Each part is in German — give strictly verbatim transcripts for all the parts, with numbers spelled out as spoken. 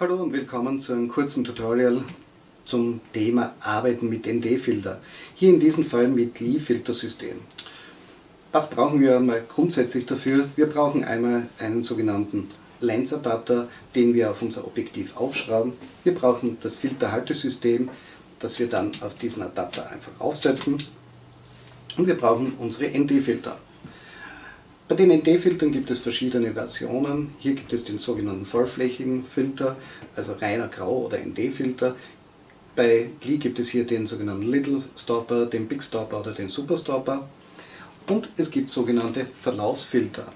Hallo und willkommen zu einem kurzen Tutorial zum Thema Arbeiten mit N D-Filter. Hier in diesem Fall mit Lee-Filter-System. Was brauchen wir einmal grundsätzlich dafür? Wir brauchen einmal einen sogenannten Lens-Adapter, den wir auf unser Objektiv aufschrauben. Wir brauchen das Filterhaltesystem, das wir dann auf diesen Adapter einfach aufsetzen. Und wir brauchen unsere N D-Filter. Bei den N D-Filtern gibt es verschiedene Versionen. Hier gibt es den sogenannten Vollflächenfilter, also reiner Grau- oder N D-Filter. Bei Lee gibt es hier den sogenannten Little Stopper, den Big Stopper oder den Super Stopper. Und es gibt sogenannte Verlaufsfilter.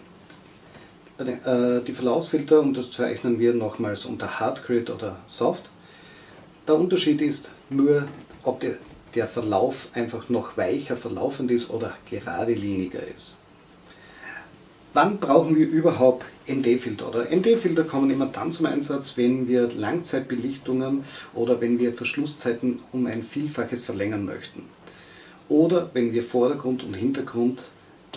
Die Verlaufsfilter unterzeichnen wir nochmals unter Hard Grid oder Soft. Der Unterschied ist nur, ob der Verlauf einfach noch weicher verlaufend ist oder geradliniger ist. Wann brauchen wir überhaupt N D-Filter? Oder N D-Filter kommen immer dann zum Einsatz, wenn wir Langzeitbelichtungen oder wenn wir Verschlusszeiten um ein Vielfaches verlängern möchten. Oder wenn wir Vordergrund und Hintergrund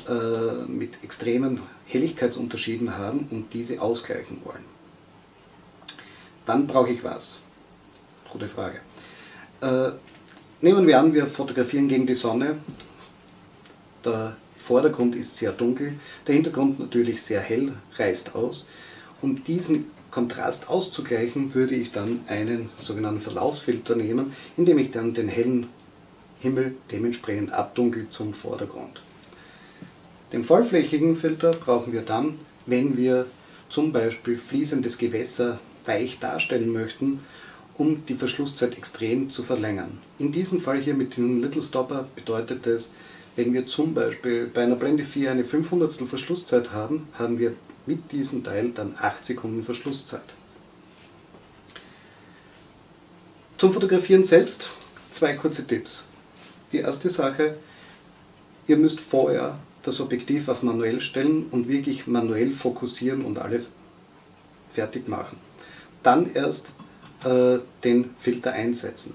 äh, mit extremen Helligkeitsunterschieden haben und diese ausgleichen wollen. Wann brauche ich was? Gute Frage. Äh, nehmen wir an, wir fotografieren gegen die Sonne. Der Vordergrund ist sehr dunkel, der Hintergrund natürlich sehr hell, reißt aus. Um diesen Kontrast auszugleichen, würde ich dann einen sogenannten Verlaufsfilter nehmen, indem ich dann den hellen Himmel dementsprechend abdunkel zum Vordergrund. Den vollflächigen Filter brauchen wir dann, wenn wir zum Beispiel fließendes Gewässer weich darstellen möchten, um die Verschlusszeit extrem zu verlängern. In diesem Fall hier mit dem Little Stopper bedeutet es, wenn wir zum Beispiel bei einer Blende vier eine fünfhundertstel Verschlusszeit haben, haben wir mit diesem Teil dann acht Sekunden Verschlusszeit. Zum Fotografieren selbst zwei kurze Tipps. Die erste Sache, ihr müsst vorher das Objektiv auf manuell stellen und wirklich manuell fokussieren und alles fertig machen. Dann erst äh, den Filter einsetzen.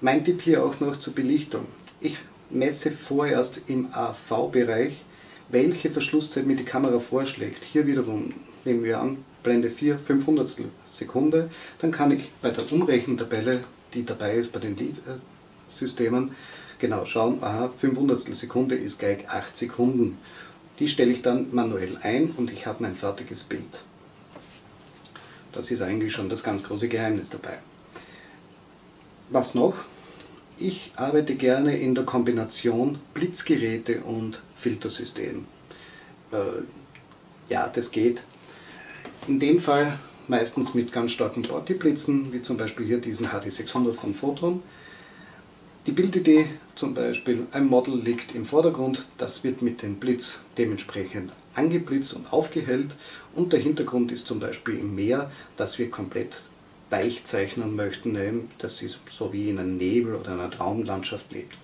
Mein Tipp hier auch noch zur Belichtung. Ich messe vorerst im A V-Bereich, welche Verschlusszeit mir die Kamera vorschlägt. Hier wiederum nehmen wir an, Blende vier, fünfhundertstel Sekunde. Dann kann ich bei der Umrechentabelle, die dabei ist bei den Lee-Systemen, genau schauen, aha, fünfhundertstel Sekunde ist gleich acht Sekunden. Die stelle ich dann manuell ein und ich habe mein fertiges Bild. Das ist eigentlich schon das ganz große Geheimnis dabei. Was noch? Ich arbeite gerne in der Kombination Blitzgeräte und Filtersystem. Äh, ja, das geht. In dem Fall meistens mit ganz starken Bodyblitzen, wie zum Beispiel hier diesen H D sechshundert von Photon. Die Bildidee, zum Beispiel ein Model liegt im Vordergrund, das wird mit dem Blitz dementsprechend angeblitzt und aufgehellt. Und der Hintergrund ist zum Beispiel im Meer, das wir komplett weich zeichnen möchten, dass sie so wie in einem Nebel oder einer Traumlandschaft lebt.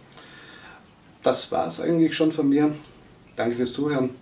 Das war es eigentlich schon von mir. Danke fürs Zuhören.